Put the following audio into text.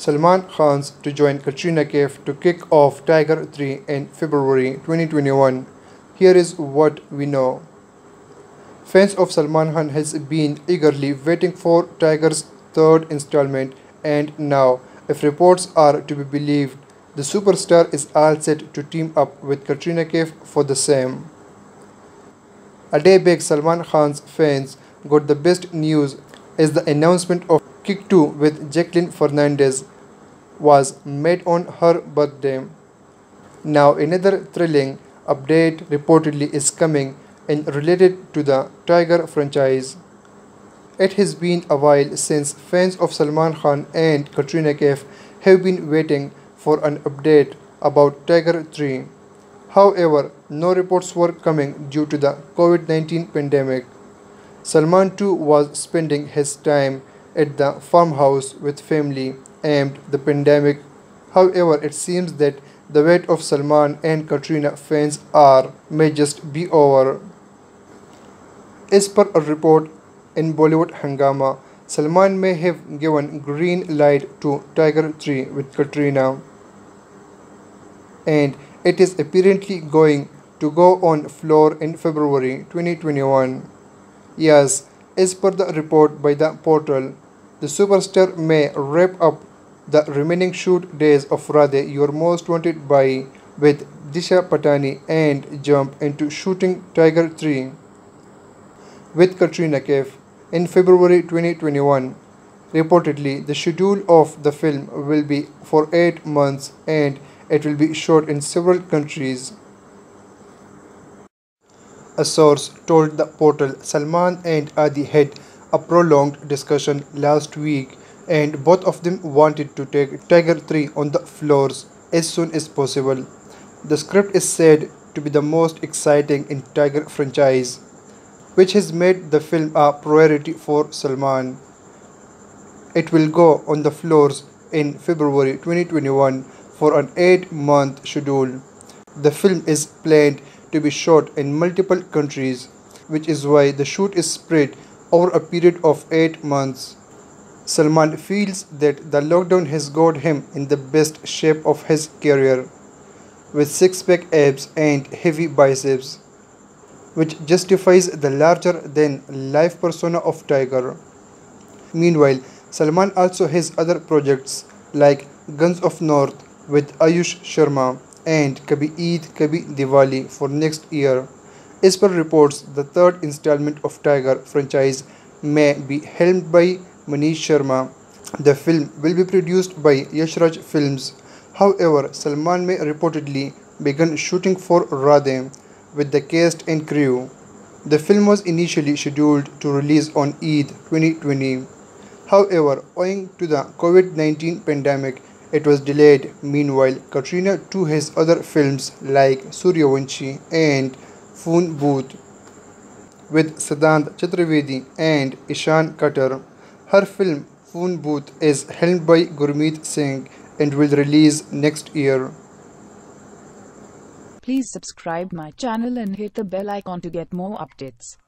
Salman Khan to join Katrina Kaif to kick off Tiger 3 in February 2021. Here is what we know. Fans of Salman Khan has been eagerly waiting for Tiger's third installment, and now, if reports are to be believed, the superstar is all set to team up with Katrina Kaif for the same. A day back, Salman Khan's fans got the best news as the announcement of Kick 2 with Jacqueline Fernandez was made on her birthday. Now another thrilling update reportedly is coming and related to the Tiger franchise. It has been a while since fans of Salman Khan and Katrina Kaif have been waiting for an update about Tiger 3. However, no reports were coming due to the COVID-19 pandemic. Salman too was spending his time at the farmhouse with family amid the pandemic. However, it seems that the wait of Salman and Katrina fans may just be over. As per a report in Bollywood Hungama, Salman may have given green light to Tiger 3 with Katrina, and it is apparently going to go on floor in February 2021. Yes, as per the report by the portal, the superstar may wrap up the remaining shoot days of Radhe: Your Most Wanted Bhai with Disha Patani and jump into shooting Tiger 3 with Katrina Kaif in February 2021. Reportedly, the schedule of the film will be for 8 months and it will be shot in several countries. A source told the portal Salman and Adi had a prolonged discussion last week, and both of them wanted to take Tiger 3 on the floors as soon as possible. The script is said to be the most exciting in Tiger franchise, which has made the film a priority for Salman. It will go on the floors in February 2021 for an 8-month schedule. The film is planned to be shot in multiple countries, which is why the shoot is spread over a period of 8 months. Salman feels that the lockdown has got him in the best shape of his career, with six-pack abs and heavy biceps, which justifies the larger-than-life persona of Tiger. Meanwhile, Salman also has other projects like Guns of North with Ayush Sharma and Kabhi Eid Kabhi Diwali for next year. As per reports, the third installment of Tiger franchise may be helmed by Manish Sharma. The film will be produced by Yashraj Films. However, Salman may reportedly begin shooting for Radhe with the cast and crew. The film was initially scheduled to release on Eid 2020. However, owing to the COVID-19 pandemic, it was delayed. Meanwhile, Katrina too has other films like Suryavanshi and Phone Booth with Siddhant Chaturvedi and Ishaan Khatter. Her film Phone Booth is helmed by Gurmeet Singh and will release next year. Please subscribe my channel and hit the bell icon to get more updates.